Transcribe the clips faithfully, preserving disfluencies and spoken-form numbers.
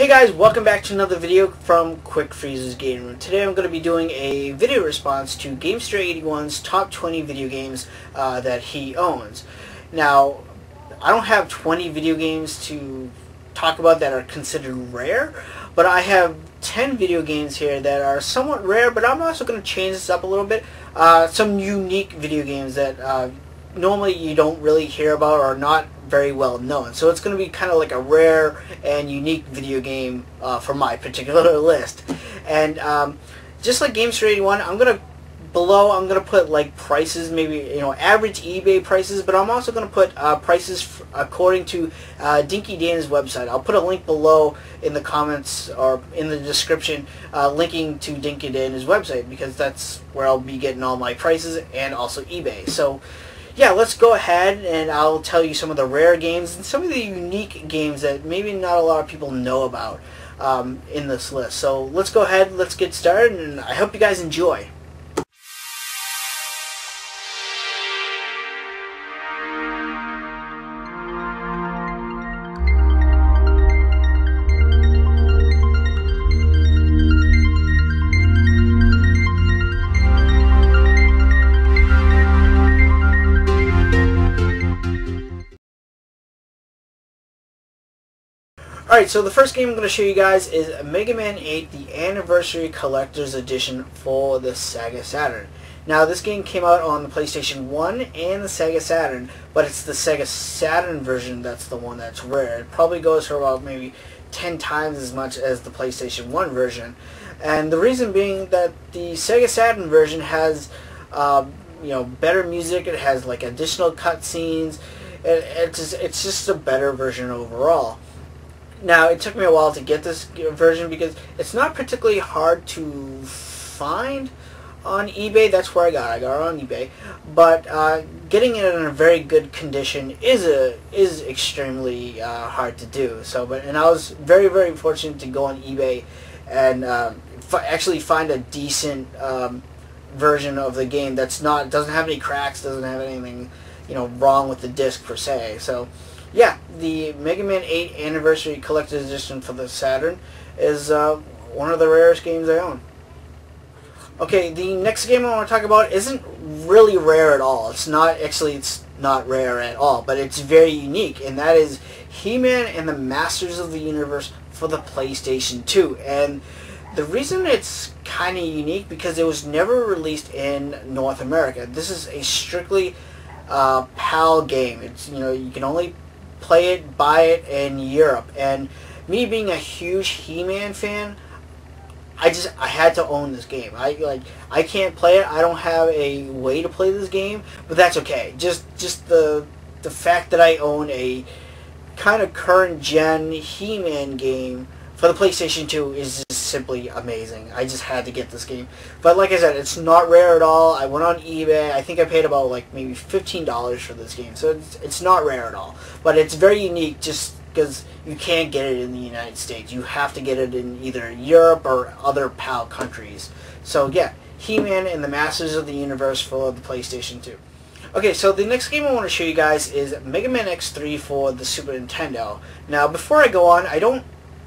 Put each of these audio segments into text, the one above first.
Hey guys, welcome back to another video from Quick Freeze's Game Room. Today I'm going to be doing a video response to Gamester eighty-one's top twenty video games uh, that he owns. Now, I don't have twenty video games to talk about that are considered rare, but I have ten video games here that are somewhat rare, but I'm also going to change this up a little bit. Uh, some unique video games that uh, normally you don't really hear about or not very well known, so it's going to be kind of like a rare and unique video game uh, for my particular list. And um, just like Gamester eighty-one, I'm going to below I'm going to put like prices, maybe, you know, average eBay prices, but I'm also going to put uh, prices f according to uh, Dinky Dan's website. I'll put a link below in the comments or in the description uh, linking to Dinky Dan's website, because that's where I'll be getting all my prices and also eBay. So yeah, let's go ahead and I'll tell you some of the rare games and some of the unique games that maybe not a lot of people know about um, in this list. So let's go ahead, let's get started, and I hope you guys enjoy. Alright, so the first game I'm going to show you guys is Mega Man eight, the Anniversary Collector's Edition for the Sega Saturn. Now, this game came out on the PlayStation one and the Sega Saturn, but it's the Sega Saturn version that's the one that's rare. It probably goes for about maybe ten times as much as the PlayStation one version. And the reason being that the Sega Saturn version has, uh, you know, better music, it has, like, additional cutscenes, it, it's, just, it's just a better version overall. Now, it took me a while to get this version because it's not particularly hard to find on eBay. That's where I got it. I got it on eBay. But uh, getting it in a very good condition is a is extremely uh, hard to do. So, but and I was very, very fortunate to go on eBay and uh, fi actually find a decent um, version of the game that's not doesn't have any cracks, doesn't have anything, you know, wrong with the disc per se. So yeah, the Mega Man eight Anniversary Collector's Edition for the Saturn is uh, one of the rarest games I own. Okay, the next game I want to talk about isn't really rare at all. It's not, actually, it's not rare at all, but it's very unique, and that is He-Man and the Masters of the Universe for the PlayStation two. And the reason it's kind of unique because it was never released in North America. This is a strictly uh, PAL game. It's, you know, you can only play it, buy it in Europe. And me being a huge He-Man fan, I just I had to own this game. I like I can't play it. I don't have a way to play this game, but that's okay. Just just the the fact that I own a kind of current gen He-Man game for the PlayStation two is just simply amazing. I just had to get this game. But like I said, it's not rare at all. I went on eBay. I think I paid about like maybe fifteen dollars for this game. So it's, it's not rare at all. But it's very unique just because you can't get it in the United States. You have to get it in either Europe or other PAL countries. So yeah, He-Man and the Masters of the Universe for the PlayStation two. Okay, so the next game I want to show you guys is Mega Man X three for the Super Nintendo. Now, before I go on, I don't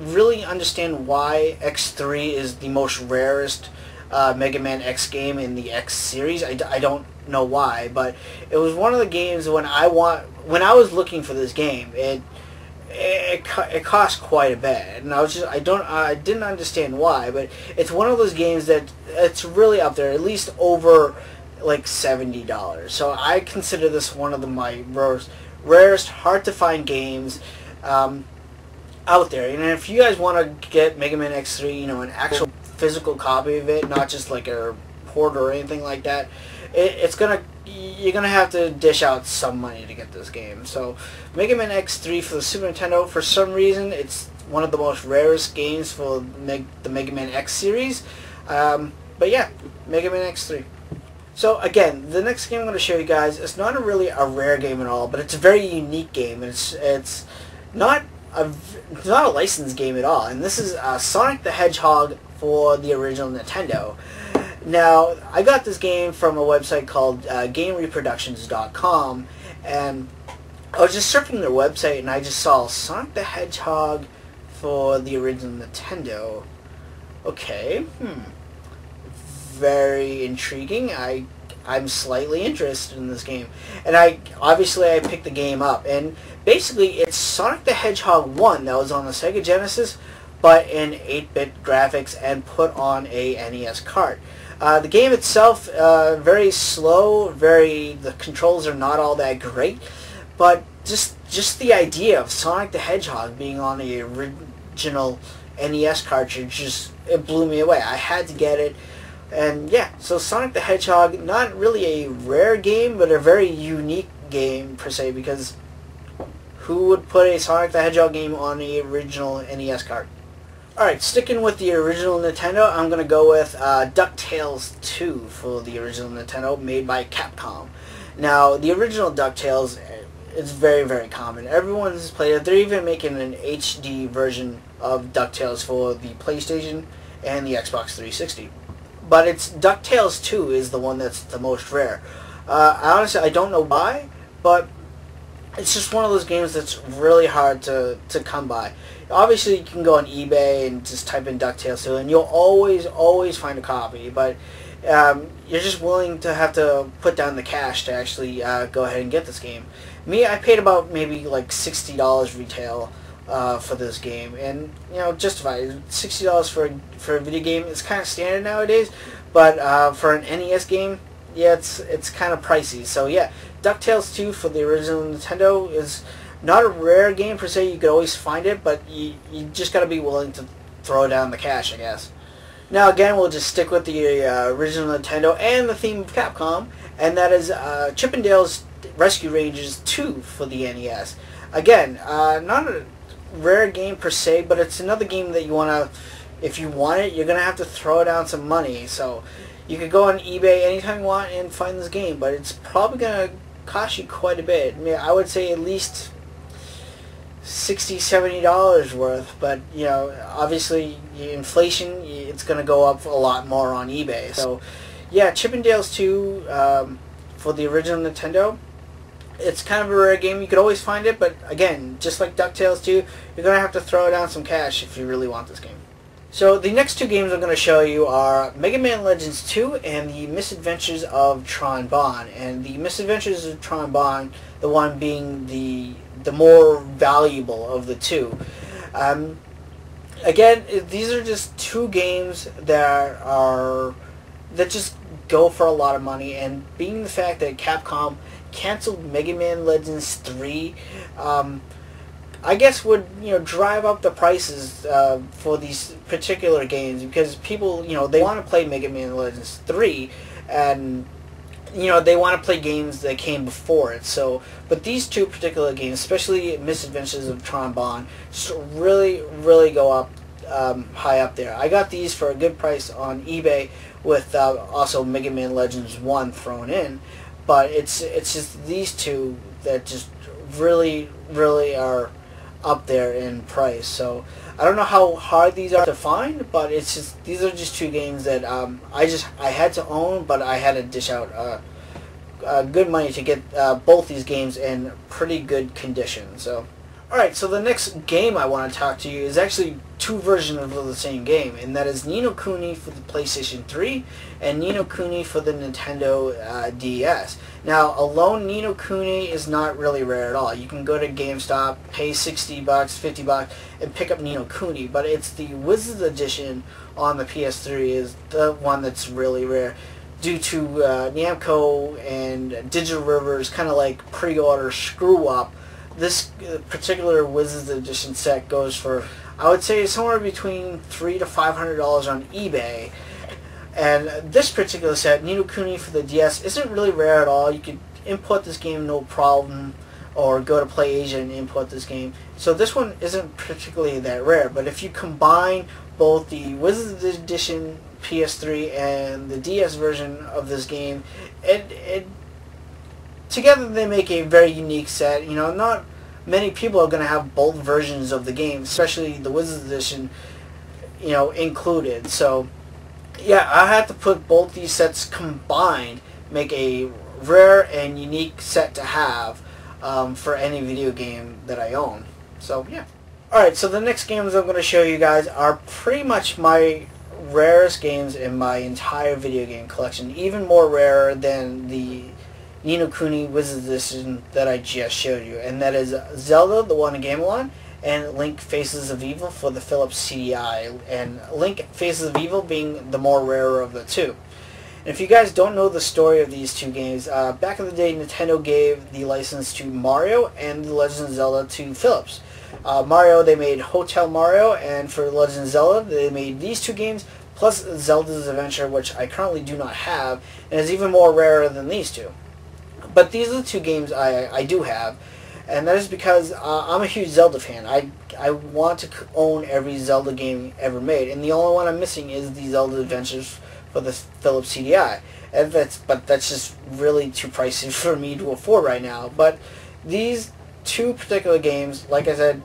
really understand why X three is the most rarest uh, Mega Man X game in the X series. I, I don't know why, but it was one of the games when I want when I was looking for this game, it it, it cost quite a bit, and I was just I don't I didn't understand why, but it's one of those games that it's really up there, at least over like seventy dollars. So I consider this one of the my rarest, hard to find games Um, out there. And if you guys want to get Mega Man X three, you know, an actual physical copy of it, not just like a port or anything like that, it, it's gonna you're gonna have to dish out some money to get this game. So Mega Man X three for the Super Nintendo, for some reason it's one of the most rarest games for Meg, the Mega Man X series, um, but yeah, Mega Man X three. So again, the next game I'm going to show you guys, it's not a really a rare game at all, but it's a very unique game. It's it's not A, it's not a licensed game at all, and this is uh, Sonic the Hedgehog for the original Nintendo. Now, I got this game from a website called uh, Game Reproductions dot com, and I was just surfing their website, and I just saw Sonic the Hedgehog for the original Nintendo. Okay, hmm. Very intriguing. I, I'm slightly interested in this game. And I obviously I picked the game up. And basically it's Sonic the Hedgehog one that was on the Sega Genesis, but in eight bit graphics and put on a N E S cart. Uh, the game itself, uh, very slow, very, the controls are not all that great, but just just the idea of Sonic the Hedgehog being on the original N E S cartridge, just, it blew me away. I had to get it, and yeah, so Sonic the Hedgehog, not really a rare game, but a very unique game, per se, because who would put a Sonic the Hedgehog game on the original N E S cart? Alright, sticking with the original Nintendo, I'm going to go with uh, DuckTales two for the original Nintendo, made by Capcom. Now, the original DuckTales is very, very common. Everyone has played it. They're even making an H D version of DuckTales for the PlayStation and the Xbox three sixty. But it's DuckTales two is the one that's the most rare. Uh, I honestly, I don't know why, but it's just one of those games that's really hard to, to come by. Obviously, you can go on eBay and just type in DuckTales two, and you'll always, always find a copy, but um, you're just willing to have to put down the cash to actually uh, go ahead and get this game. Me, I paid about maybe like sixty dollars retail uh, for this game, and, you know, justified. sixty dollars for, for a video game is kind of standard nowadays, but uh, for an N E S game, yeah, it's, it's kind of pricey. So, yeah, DuckTales two for the original Nintendo is not a rare game per se, you could always find it, but you, you just gotta be willing to throw down the cash, I guess. Now again, we'll just stick with the uh, original Nintendo and the theme of Capcom, and that is uh, Chip 'n Dale's Rescue Rangers two for the N E S. Again, uh, not a rare game per se, but it's another game that you wanna, if you want it, you're gonna have to throw down some money, so you could go on eBay anytime you want and find this game, but it's probably gonna cost you quite a bit. I mean, I would say at least sixty, seventy dollars worth, but, you know, obviously inflation, it's going to go up a lot more on eBay. So, yeah, Chip 'n Dale's two um, for the original Nintendo, it's kind of a rare game. You could always find it, but again, just like DuckTales two, you're going to have to throw down some cash if you really want this game. So, the next two games I'm going to show you are Mega Man Legends two and The Misadventures of Tron Bonne. And The Misadventures of Tron Bonne, the one being the the more valuable of the two. Um, again, these are just two games that are that just go for a lot of money, and being the fact that Capcom canceled Mega Man Legends three, um, I guess would, you know, drive up the prices uh, for these particular games, because people, you know, they want to play Mega Man Legends three, and you know, they want to play games that came before it. So, but these two particular games, especially Misadventures of Tron Bonne, just really, really go up um, high up there. I got these for a good price on eBay, with uh, also Mega Man Legends one thrown in. But it's it's just these two that just really, really are up there in price. So I don't know how hard these are to find, but it's just, these are just two games that um, I just I had to own, but I had to dish out uh, uh, good money to get uh, both these games in pretty good condition. So, all right. So the next game I want to talk to you is actually two versions of the same game, and that is Ni No Kuni for the PlayStation three and Ni No Kuni for the Nintendo uh, D S. Now, alone Ni No Kuni is not really rare at all. You can go to GameStop, pay sixty bucks, fifty bucks, and pick up Ni No Kuni, but it's the Wizard's Edition on the P S three is the one that's really rare, due to uh, Namco and Digital Rivers kind of like pre-order screw-up. This particular Wizard's Edition set goes for, I would say, somewhere between three to five hundred dollars on eBay. And this particular set, Ni No Kuni for the D S, isn't really rare at all. You could import this game no problem, or go to PlayAsia and import this game. So this one isn't particularly that rare. But if you combine both the Wizard's Edition P S three and the D S version of this game, it, it together they make a very unique set. You know, not many people are going to have both versions of the game, especially the Wizard's Edition, you know, included. So, yeah, I had to put both these sets combined, make a rare and unique set to have um, for any video game that I own. So, yeah. Alright, so the next games I'm going to show you guys are pretty much my rarest games in my entire video game collection. Even more rarer than the Ni No Kuni Wizard's Edition that I just showed you. And that is Zelda, the one in Gamelon, and Link Faces of Evil for the Philips C D I. And Link Faces of Evil being the more rarer of the two. And if you guys don't know the story of these two games, uh, back in the day Nintendo gave the license to Mario and the Legend of Zelda to Philips. Uh, Mario, they made Hotel Mario, and for Legend of Zelda, they made these two games, plus Zelda's Adventure, which I currently do not have, and is even more rarer than these two. But these are the two games I, I do have, and that is because uh, I'm a huge Zelda fan. I, I want to own every Zelda game ever made, and the only one I'm missing is the Zelda Adventures for the Philips C D I. And that's, but that's just really too pricey for me to afford right now. But these two particular games, like I said,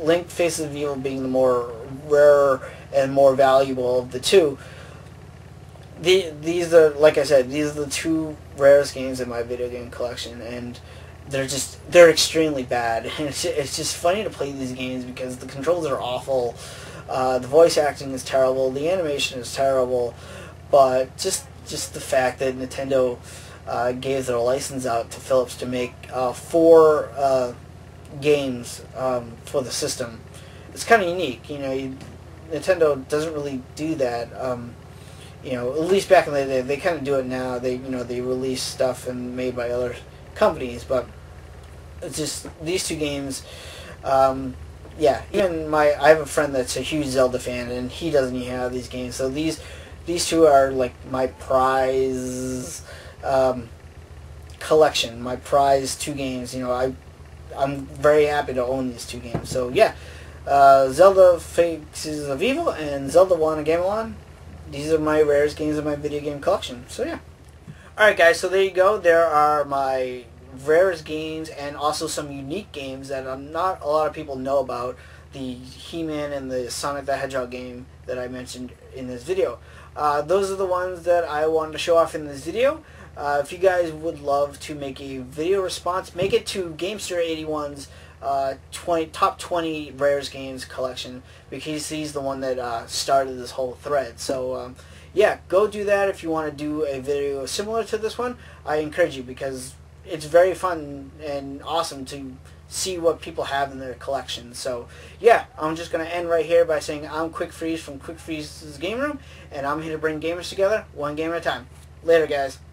Link Faces of Evil being the more rarer and more valuable of the two, the, these are, like I said, these are the two rarest games in my video game collection, and they're just, they're extremely bad. And it's, it's just funny to play these games because the controls are awful, uh, the voice acting is terrible, the animation is terrible, but just, just the fact that Nintendo uh, gave their license out to Philips to make uh, four uh, games um, for the system, it's kind of unique. You know, you, Nintendo doesn't really do that. Um, You know, at least back in the day, they kind of do it now. They, you know, they release stuff and made by other companies, but it's just these two games. Um, yeah, even my, I have a friend that's a huge Zelda fan, and he doesn't even have these games. So these, these two are like my prize um, collection, my prize two games. You know, I, I'm very happy to own these two games. So yeah, uh, Zelda Faces of Evil and Zelda one and Gamelon. These are my rarest games in my video game collection. So yeah. Alright guys, so there you go. There are my rarest games and also some unique games that not a lot of people know about. The He-Man and the Sonic the Hedgehog game that I mentioned in this video. Uh, those are the ones that I wanted to show off in this video. Uh, if you guys would love to make a video response, make it to Gamester eighty-one's Uh, twenty top twenty rarest games collection, because he's the one that uh, started this whole thread. So um, yeah, go do that if you want to do a video similar to this one. I encourage you, because it's very fun and awesome to see what people have in their collection. So yeah, I'm just going to end right here by saying I'm Quick Freeze from Quick Freeze's Game Room, and I'm here to bring gamers together one game at a time. Later guys.